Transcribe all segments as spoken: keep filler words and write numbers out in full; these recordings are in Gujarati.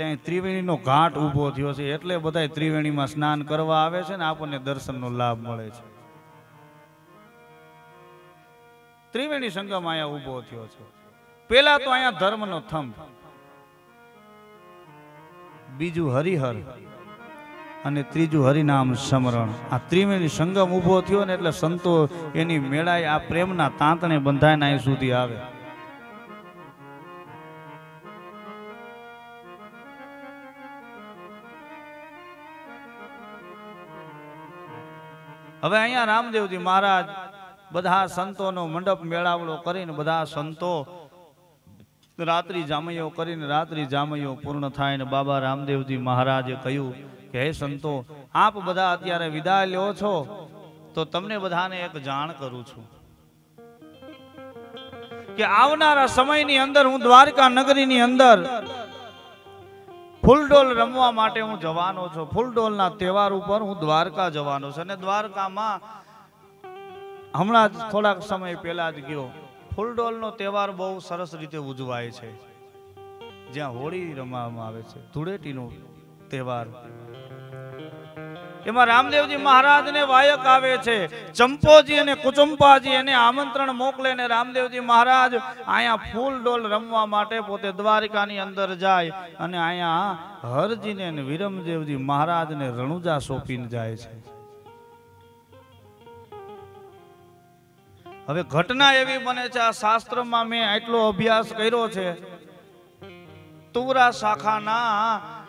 એટલે અહીં ત્રિવેણીનો ઘાટ ઊભો થયો છે એટલે બધા ત્રિવેણીમાં સ્નાન કરવા આવે છે ને આપણને દર્શનનો લાભ મળે છે. ત્રિવેણી સંગમ અહીંયા ઊભો થયો છે. પેલા તો અહીંયા ધર્મનો થંભ, બીજું હરિહર અને ત્રીજું હરિનામ સ્મરણ. આ ત્રિવેણી સંગમ ઊભો થયો ને એટલે સંતો એની મેળાએ આ પ્રેમના તાંતણે બંધાયને અહીં સુધી આવે. હવે અહીંયા રામદેવજી મહારાજ બધા સંતોનો મંડપ મેળાવડો કરીને બધા સંતો રાત્રિ જામૈયો કરીને રાત્રિ જામૈયો પૂર્ણ થાય ને બાબા રામદેવજી મહારાજે કહ્યું કે હે સંતો, આપ બધા અત્યારે વિદાય લ્યો છો તો તમને બધાને એક જાણ કરું છું કે આવનારા સમયની અંદર હું દ્વારકા નગરીની અંદર ફૂલડોલ રમવા માટે હું જવાનો છું. ફૂલડોલના તહેવાર ઉપર હું દ્વારકા જવાનો છું અને દ્વારકામાં હમણાં જ થોડાક સમય પહેલા જ ગયો. ફૂલડોલનો તહેવાર બહુ સરસ રીતે ઉજવાય છે, જ્યાં હોળી રમવામાં આવે છે. ધુડેટીનો તહેવાર એમાં રામદેવજી મહારાજને વાયક આવે છે. ચંપોજી અને કુચંપાજી એને આમંત્રણ મોકલે ને રામદેવજી મહારાજ અહીંયા ફૂલડોલ રમવા માટે પોતે દ્વારકાની અંદર જાય અને અહીંયા હરજીને અને વીરમદેવજી મહારાજને રણુજા સોંપીને જાય છે. હવે ઘટના એવી બને છે, આ શાસ્ત્રમાં મેં આટલો અભ્યાસ કર્યો છે, તુરા શાખાના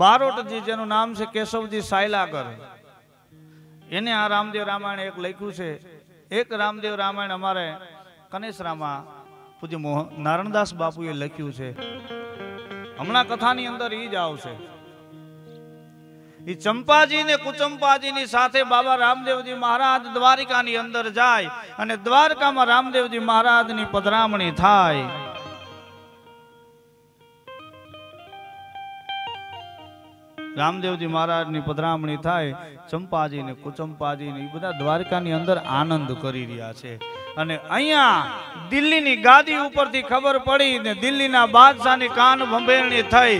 બારોટજી જેનું નામ છે કેશવજી સાયલાકર, એને આ રામદેવ રામાયણ એક લખ્યું છે. એક રામદેવ રામાયણ અમારે કનેસરામાં પૂજ્ય મોહન નારણદાસ બાપુએ લખ્યું છે. હમણાં કથાની અંદર એ જ આવશે. એ ચંપાજી ને કુચંપાજીની સાથે બાબા રામદેવજી મહારાજ દ્વારિકાની અંદર જાય અને દ્વારકામાં રામદેવજી મહારાજની પધરામણી થાય. રામદેવજી મહારાજની પધરામણી થાય, ચંપાજી ને કુચંપાજી ને એ બધા દ્વારકાની અંદર આનંદ કરી રહ્યા છે. અને અહીંયા દિલ્હીની ગાદી ઉપરથી ખબર પડી ને દિલ્હીના બાદશાહની કાન ભંભેરણી થઈ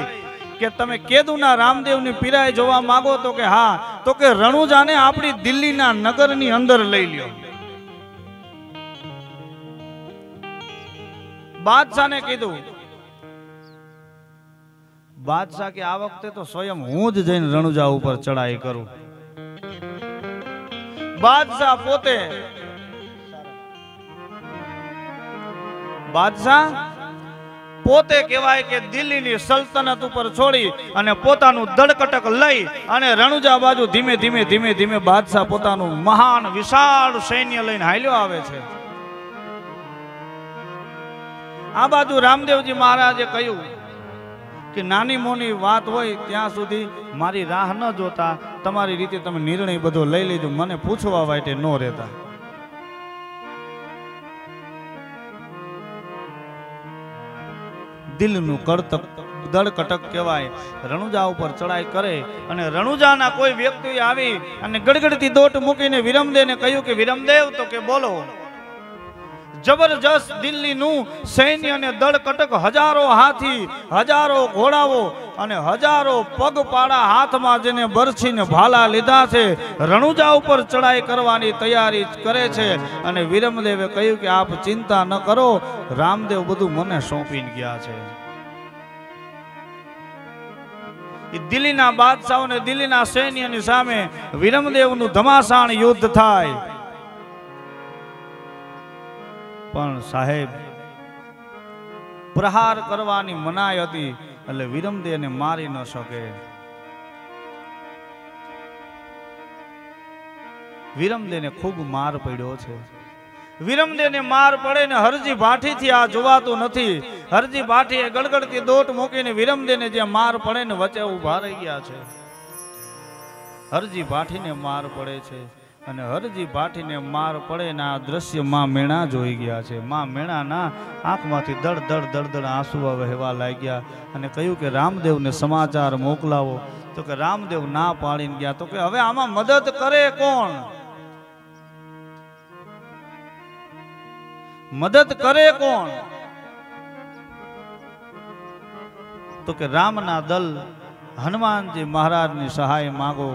કે તમે કેદુના રામદેવની પીરાય જોવા માંગો તો કે હા, તો કે રણુજાને આપણી દિલ્હીના નગરની અંદર લઈ લ્યો. બાદશાહને કીધું, બાદશાહ કે આ વખતે તો સ્વયં હું જ જઈને રણુજા ઉપર ચડાઈ કરું. બાદશાહ પોતે બાદશાહ પોતે કહેવાય કે દિલ્હીની સલ્તનત ઉપર છોડી અને પોતાનું દળકટક લઈ અને રણુજા બાજુ ધીમે ધીમે ધીમે ધીમે બાદશાહ પોતાનું મહાન વિશાળ સૈન્ય લઈને હાલ્યો આવે છે. આ બાજુ રામદેવજી મહારાજે કહ્યું કે નાની મોની વાત હોય ત્યાં સુધી મારી રાહ ન જોતા તમારી રીતે તમે નિર્ણય બધો લઈ લેજો, મને પૂછવા વાટે ન રહેતા. દિલનું કરતક દળકટક કહેવાય. રણુજા ઉપર ચડાઈ કરે અને રણુજાના કોઈ વ્યક્તિ આવી અને ગડગડતી દોટ મૂકીને વીરમદેવને કહ્યું કે વીરમદેવ, તો કે બોલો. જબરજસ્ત દિલ્હીનું સૈન્ય અને દળકટક, હજારો હાથી, હજારો ઘોડાઓ અને હજારો પગપાળા હાથમાં જેને બરછીને ભાલા લીધા છે, રણુજા ઉપર ચડાઈ કરવાની તૈયારી કરે છે. અને વીરમદેવે કહ્યું કે આપ ચિંતા ન કરો, રામદેવ બધું મને સોંપીને ગયા છે. દિલ્હીના બાદશાહ અને દિલ્હીના સૈન્યની સામે વીરમદેવનું ધમાસાણ યુદ્ધ થાય. પણ સાહેબ, પ્રહાર કરવાની મનાઈ હતી એટલે વીરમદેવને મારી ન શકે. વીરમદેવને ખૂબ માર પડ્યો છે. વીરમદેવને માર પડે ને હરજી ભાઠીથી આ જોવાતું નથી. હરજી ભાઠીએ ગળગળતી દોટ મૂકીને વીરમદેવને જે માર પડે ને વચ્ચે ઊભા રહી ગયા છે. હરજી ભાઠીને માર પડે છે અને હરજી ભાઠીને માર પડે ને આ દ્રશ્ય માં મેણા જોઈ ગયા છે. માં મેણાના આંખમાંથી દળ દળ દળ દળ આંસુઓ વહેવા લાગ્યા અને કહ્યું કે રામદેવને સમાચાર મોકલાવો. તો કે રામદેવ ના પાડીને ગયા. તો કે હવે આમાં મદદ કરે કોણ? મદદ કરે કોણ? तो कि रामना दल हनुमान जी महाराज ने सहाय मांगो।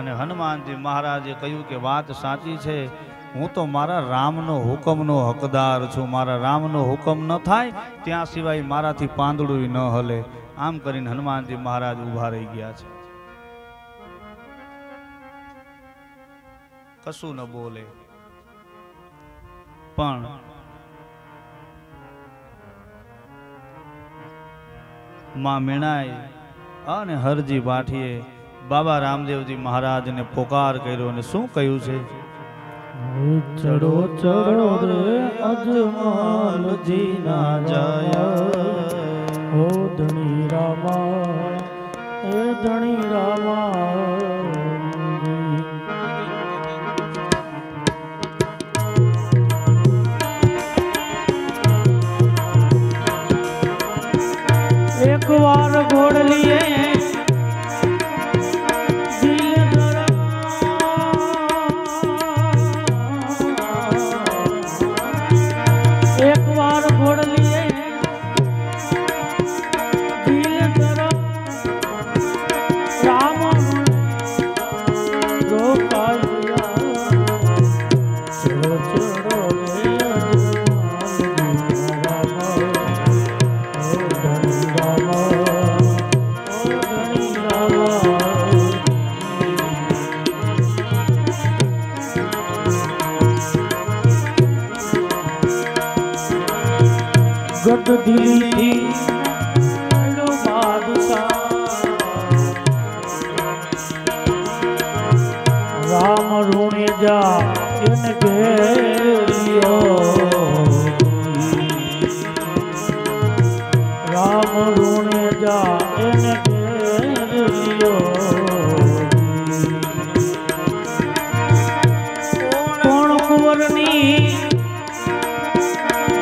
अने हनुमान जी महाराजे कह्यु कि बात साची छे, हूँ तो मारा रामनो हुकमनो हकदार छूँ, मारा रामनो हुकम न थाय त्यां सिवाय माराथी पांदडुं न हले। आम करीने हनुमान जी महाराज उभा रही गया छे, कशुं न बोले। पण मां मीणाए अने हरजी बाठीए बाबा रामदेव जी महाराज ने पुकार कर्यो ने शुं कह्युं छे? चढ़ो चढ़ो रे अजमल जी ना जाया, ओ धनी रामा ए धनी रामा। एक बार घोड़ लिए एक बार घोड़ लिए राम रो पाया, चलो चलो गद दिली थी लो बादशा राम रूणे जा इनके लियो, राम रूणे जा इनके लियो। कौन कुंवरनी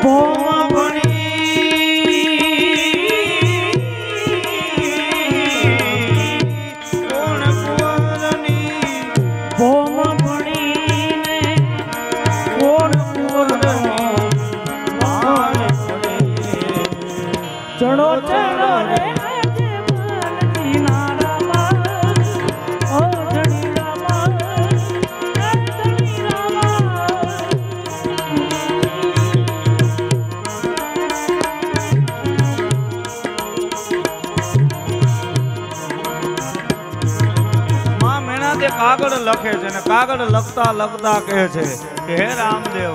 भोमा बनी कागड़ लखे छे, कागड़ लगता लगता कहे छे कि हे रामदेव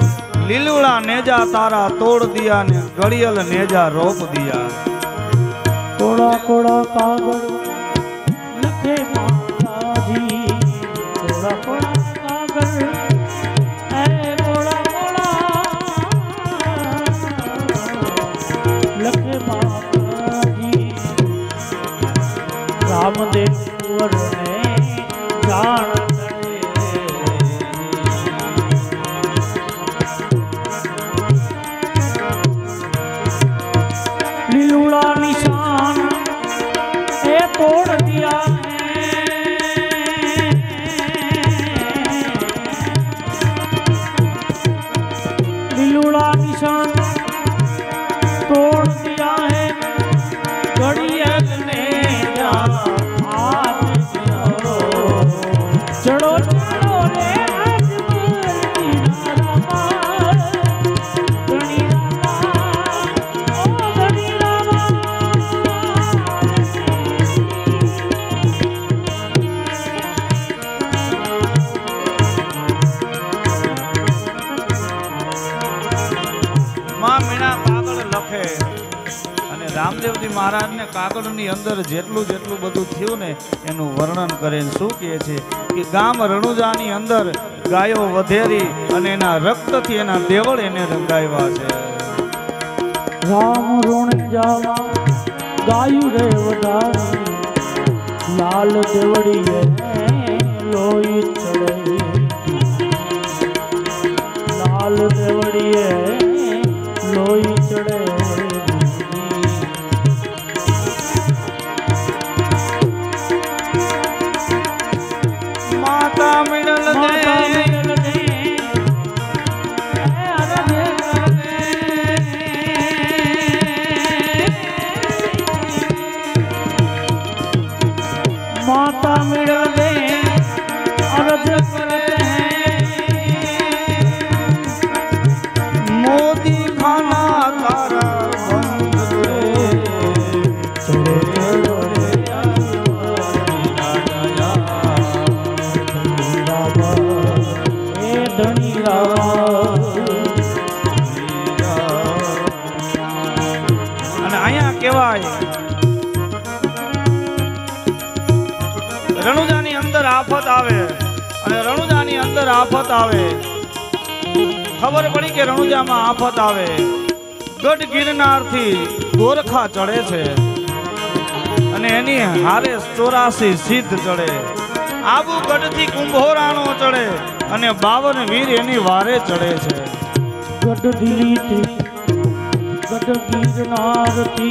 लीलुड़ा नेजा तारा तोड़ दिया ने गड़ियल नेजा रोप दिया। कोड़ा कोड़ा कागड़ लखे माता जी, कोड़ा कोड़ा कागड़ ऐ कोड़ा कोड़ा लखे माता जी। रामदेव कुंवर ने जान लीलूड़ा निशान से तोड़ दिया है, लीलूड़ा निशान तोड़ दिया है गड़ियल ने जा हाथ चढ़ो चढ़ो रे रामदेव जी महाराज ने कागड़ नी अंदर जेटलू जेटलू बधु थियो ने एनु वर्णन करेन शुं कहे छे कि गाम रणुजा नी अंदर गायो वधेरी अने एना रक्त थी एना देवल एने रंगायवा छे। राम रणुजा गायु रे वधारी लाल देवड़ी ए लोई चढ़ई, लाल देवड़ी ए लोई चढ़ई। रणुजानी अंदर आफत आवे अने रणुजानी अंदर आफत आवे खबर पड़ी के रणुजा में आफत आवे। गढ़ गिरनार थी गोरखा चढ़े छे अने एनी हारे चौरासी सिद्ध चढ़े। आबू गढ़ थी कुंभोराणो चढ़े अने बावन वीर एनी वारे चढ़े छे। गढ़ दिली थी गढ़ गिरनार थी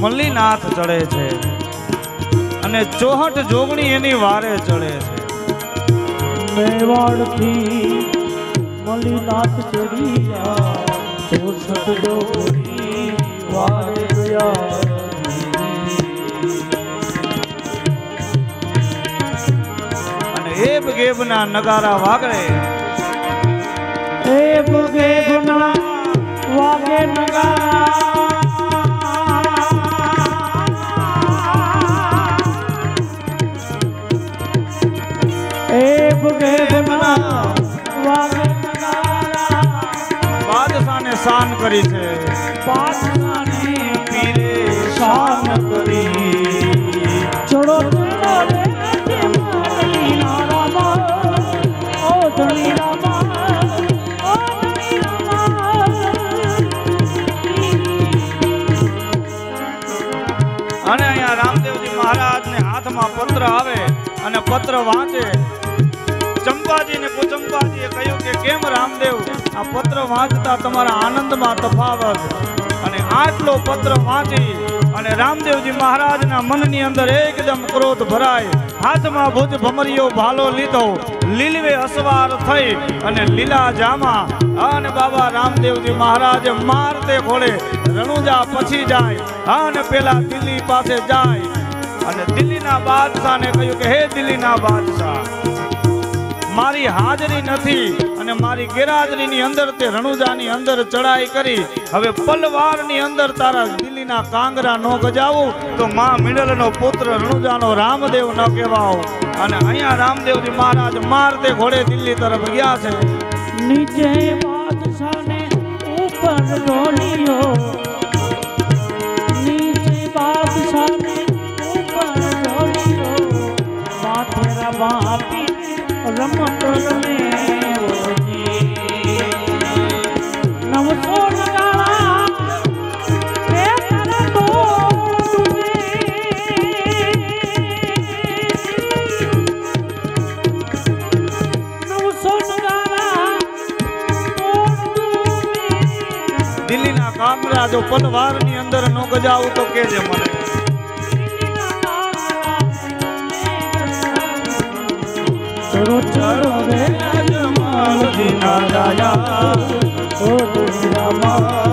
मल्लीनाथ चढ़े छे अने चौहट जोगणी एनी वारे चढ़े छे। मेवाड़ थी मल्लीनाथ चढ़िया चौहट जोगणी वारे गया। अने एब गेबना नगारा वागे एब गेबना वागे नगारा बादशाह ने शान करी थे बादशाह ने पीरे शान करी। छोड़ो अने यहाँ रामदेव जी महाराज ने हाथ में पत्र आवे अने पत्र वाँचे। चंपा जी ने कुचंपाजी कह्यु के केम रामदेव आ पत्र वाँचता तमारा आनंद में तफावत। अने आटलो पत्र वाँची अने रामदेव जी महाराज ना मन नी अंदर एकदम क्रोध भराय। हाथ में भुज भमरियो भालो लीधो लीलवे असवार थई अने लीला जामा अने बाबा रामदेव जी महाराज मारते घोड़े रणुजा पछी जाय अने पेला दिल्ली पासे जाय। अने दिल्ली ना बादशाह ने कह्यु के हे दिल्ली ना बादशाह मारी हाजरी नथी अने मारी गैरहाजरी नी अंदर ते रणुजानी अंदर चढ़ाई करी। हवे पलवार नी अंदर तारा दिल्ली ना कांगरा नो गजावो तो मां मिडल नो पुत्र रणुजानो रामदेव न कहवाओ। अने अहींया रामदेव जी महाराज मारते घोड़े दिल्ली तरफ गया छे। नीचे बादशाह ने ऊपर लोलियो नीचे बादशाह ने ऊपर लोलियो माथे रवा रमत नम सो नगाड़ा नम सो नगाड़ा। दिल्ली ना कामरा जो पलवार नी अंदर नो गजाऊ तो केजे मने चलो चलो रे आज माल दिन आया ओ तेरा माल।